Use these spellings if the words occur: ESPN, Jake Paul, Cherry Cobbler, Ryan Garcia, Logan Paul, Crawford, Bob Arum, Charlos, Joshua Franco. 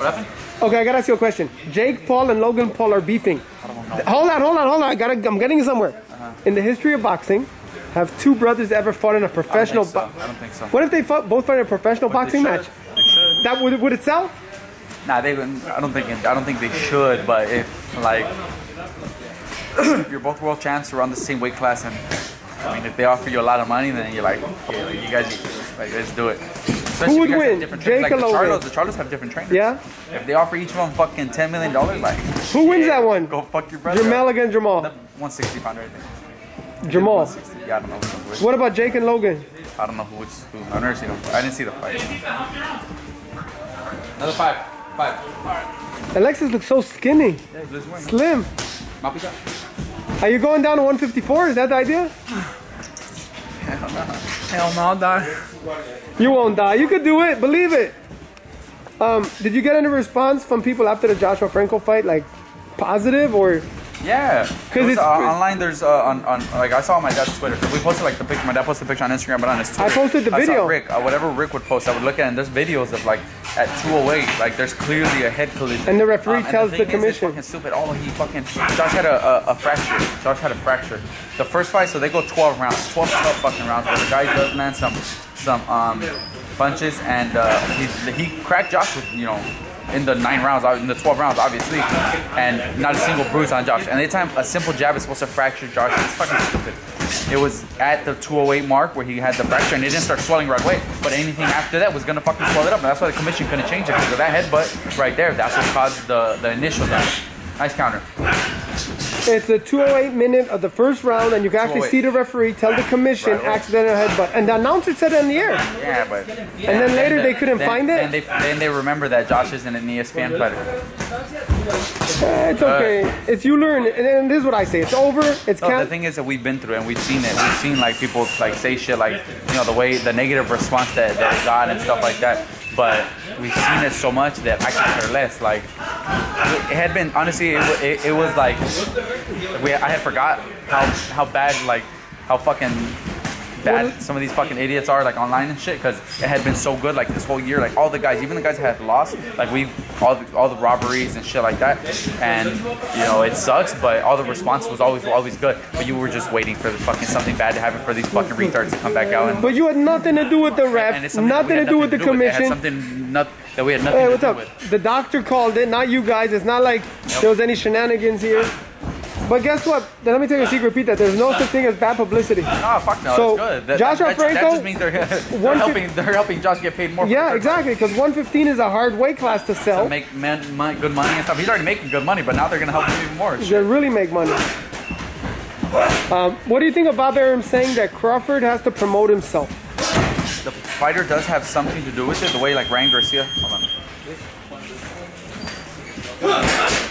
What happened? Okay, I gotta ask you a question. Jake Paul and Logan Paul are beefing. I don't know. Hold on. I'm getting somewhere. In the history of boxing, have two brothers ever fought in a professional boxing match? I don't think so. What if they both fought in a professional boxing match? They should. That would it sell? Nah, they wouldn't. I don't think they should. But if like if you're both world champs, around the same weight class, and I mean, if they offer you a lot of money, then you're like, okay, you guys, like, let's do it. Especially who would win? Jake like, or Logan? The Charlos have different trainers. Yeah. If they offer each of them fucking $10 million, like who wins that one? Go fuck your brother. Jamal against Jamal. 160 pounder, I think. Jamal. Yeah, I don't know which. What about Jake and Logan? I don't know who. I've never seen them. I didn't see the fight. Another five. Right. Alexis looks so skinny. Yeah, slim. Are you going down to 154? Is that the idea? Hell no, I'll die. You won't die. You could do it. Believe it. Did you get any response from people after the Joshua Franco fight? Like, positive or? Yeah. Because online, there's like I saw on my dad's Twitter. We posted like the picture. My dad posted the picture on Instagram, but on his Twitter, I posted the video. I saw Rick. Whatever Rick would post, I would look at, and there's videos of like at 208, like there's clearly a head collision. And the referee tells the commission. It's fucking stupid. Oh, he fucking Josh had a fracture. Josh had a fracture. The first fight, so they go 12 rounds, 12 tough fucking rounds. But the guy does, man, some punches, and he cracked Josh with, you know, in the 12 rounds, obviously, and not a single bruise on Josh. And anytime a simple jab is supposed to fracture Josh, it's fucking stupid. It was at the 208 mark where he had the fracture, and it didn't start swelling right away. But anything after that was gonna fucking swell it up, and that's why the commission couldn't change it, because of that headbutt right there. That's what caused the initial damage. Nice counter. It's the 208 minute of the first round, and you can actually see the referee tell the commission accidental headbutt, and the announcer said it in the air. Yeah, but and then later they couldn't find it. And they remember that Josh isn't an ESPN player. It's okay. It's you learn, and this is what I say. It's over. It's no, the thing is that we've been through and we've seen it. We've seen like people like say shit like, you know, the way the negative response that it got and stuff like that. But we've seen it so much that I could care less. Like it had been, honestly, it was like I had forgot how fucking bad some of these fucking idiots are, like online and shit, because it had been so good like this whole year. Like all the guys, even the guys that had lost, like all the robberies and shit like that. And you know, it sucks, but all the response was always good. But you were just waiting for the fucking something bad to happen for these fucking retards to come back out. And, but you had nothing to do with the ref, nothing to do with the commission. The doctor called it, not you guys. It's not like there was any shenanigans here. But guess what? Let me tell you a secret, Pete, that there's no such thing as bad publicity. No, fuck no, so that's good. Joshua Franco, that just means they're helping Josh get paid more. Yeah, exactly, because 115 is a hard weight class to sell. To make good money and stuff. He's already making good money, but now they're going to help him even more. They really make money. What do you think of Bob Arum saying that Crawford has to promote himself? The fighter does have something to do with it, the way like Ryan Garcia. Hold on.